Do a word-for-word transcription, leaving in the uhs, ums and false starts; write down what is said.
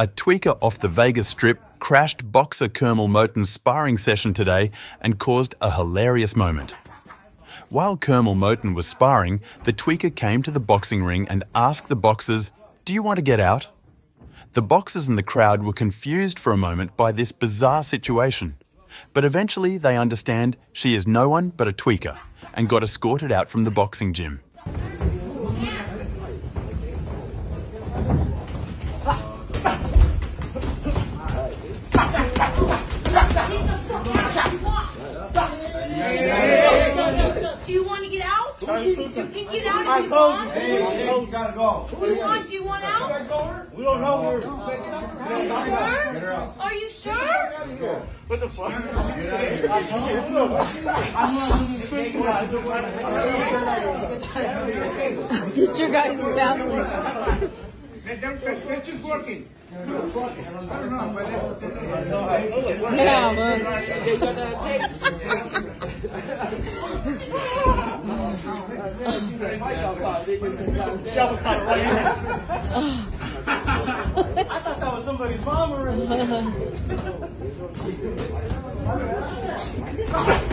A tweaker off the Vegas Strip crashed boxer Curmel Moton's sparring session today and caused a hilarious moment. While Curmel Moton was sparring, the tweaker came to the boxing ring and asked the boxers, "Do you want to get out?" The boxers in the crowd were confused for a moment by this bizarre situation, but eventually they understand she is no one but a tweaker and got escorted out from the boxing gym. Do you want to get out? You, you can get out if you want. Do you want, do you want out? We don't know her. Are you sure? Are you sure? What the fuck? Get your guys babbling. That shit's working. I don't know, but I thought that was somebody's mom already.